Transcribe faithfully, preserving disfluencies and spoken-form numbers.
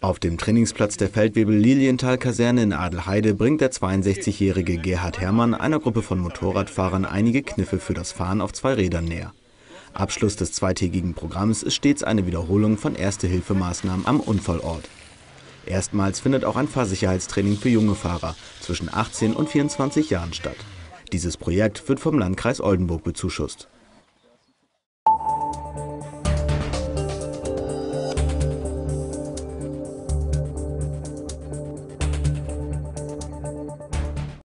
Auf dem Trainingsplatz der Feldwebel-Lilienthal-Kaserne in Adelheide bringt der zweiundsechzigjährige Gerhard Herrmann einer Gruppe von Motorradfahrern einige Kniffe für das Fahren auf zwei Rädern näher. Abschluss des zweitägigen Programms ist stets eine Wiederholung von Erste-Hilfe-Maßnahmen am Unfallort. Erstmals findet auch ein Fahrsicherheitstraining für junge Fahrer zwischen achtzehn und vierundzwanzig Jahren statt. Dieses Projekt wird vom Landkreis Oldenburg bezuschusst.